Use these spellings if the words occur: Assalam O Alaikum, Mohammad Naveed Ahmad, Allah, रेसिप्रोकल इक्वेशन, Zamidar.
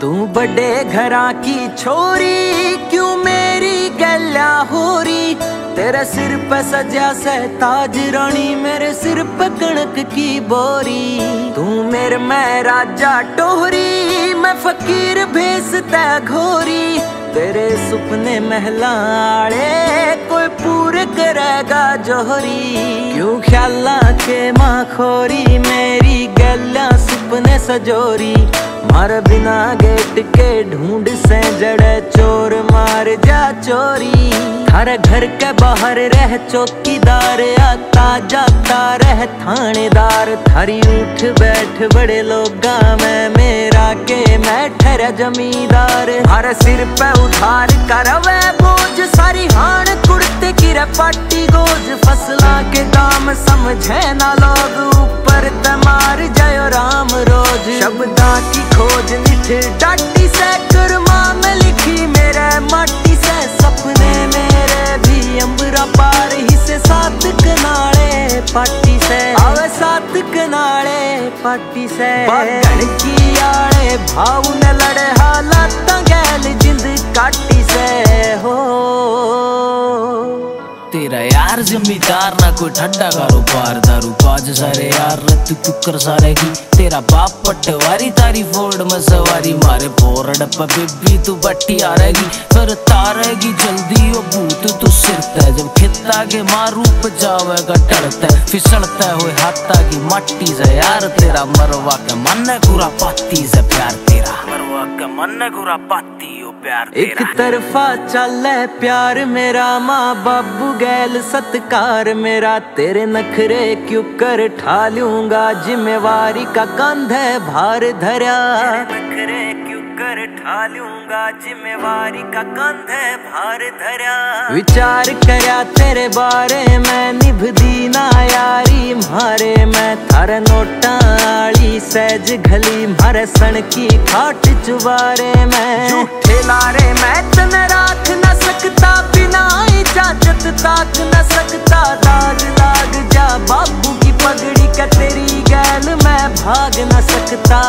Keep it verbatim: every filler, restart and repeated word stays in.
तू बड़े घरा की छोरी क्यों मेरी गल्ला होरी। तेरा सिर पे सजा से ताज रानी, मेरे सिर पे कणक की बोरी। तू मेरे मैं राजा टोहरी, मैं फकीर भेसता घोरी। तेरे सुपने महलाड़े कोई पूरे करेगा जोहरी। क्यों ख्याला के माँ खोरी, मेरी गल्ला सुपने सजोरी। मार बिना गेट के ढूंढ से जड़े चोर मार जा चोरी। हर घर के बाहर रह चौकीदार, आता जाता रह थानेदार। थारी उठ बैठ बड़े लोगा मैं मेरा के मैं ठहरा जमींदार। हर सिर पे उधार करवे बोझ, सारी हान कुर्ते की रपाटी गोज। फसला के दाम समझे ना लोग, ऊपर तमार जयो राम रोज। शब्दा की खोज निठे डाटी से, कर्मा में लिखी मेरे माटी से। सपने मेरे भी अंबरा पार ही से, सात कनाले पाटी से। आवे सात कनाले पाटी से। की आड़े भाव न लड़े, हालात गैल जिंद काटी से। हो तेरा यार ज़मीदार ना कोई ठंडा कारोबार। दारू बाज सारे यार लत कुकर सारे की। तेरा बाप पटवारी, तारी फोर्ड में सवारी। मारे फोर्ड पे बेबी तू बट्टी आ रहेगी, फिर तारेगी जल्दी वो भूत तू सिरता। जब खिता के मारू पजावेगा टड़ता, फिसलता हुए हाथा की मट्टी से। यार तेरा मरवा के मन गुरा पाती से प्यार, तेरा मरवा के मन गुरा पाती प्यार। एक तरफा चल प्यार मेरा, माँ बाबू गैल सत्कार मेरा। तेरे नखरे क्यों कर ठा लूंगा, जिम्मेवारी का कंधे भार धरा। नखरे क्यों कर ठा लूंगा, जिम्मेवारी का कंधे भार धरा। विचार करा तेरे बारे मैं, निभ दी ना यारी मारे मैं। थारे नोटाली सहज घली, मारे सण की खाट चुबारे मैं। लारे मैं तन राख न सकता, बिना इजाजत ताक न सकता। दाग दाग जा बाबू की पगड़ी का, तेरी गैल मैं भाग न सकता।